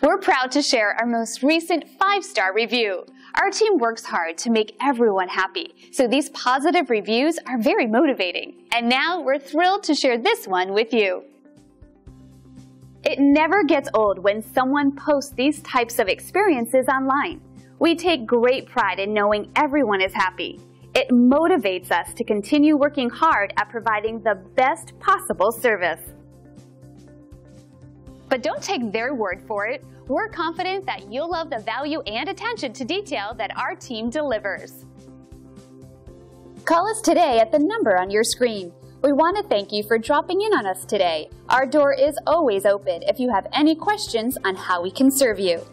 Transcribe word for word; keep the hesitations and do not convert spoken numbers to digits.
We're proud to share our most recent five-star review. Our team works hard to make everyone happy, so these positive reviews are very motivating. And now we're thrilled to share this one with you. It never gets old when someone posts these types of experiences online. We take great pride in knowing everyone is happy. It motivates us to continue working hard at providing the best possible service. But don't take their word for it. We're confident that you'll love the value and attention to detail that our team delivers. Call us today at the number on your screen. We want to thank you for dropping in on us today. Our door is always open if you have any questions on how we can serve you.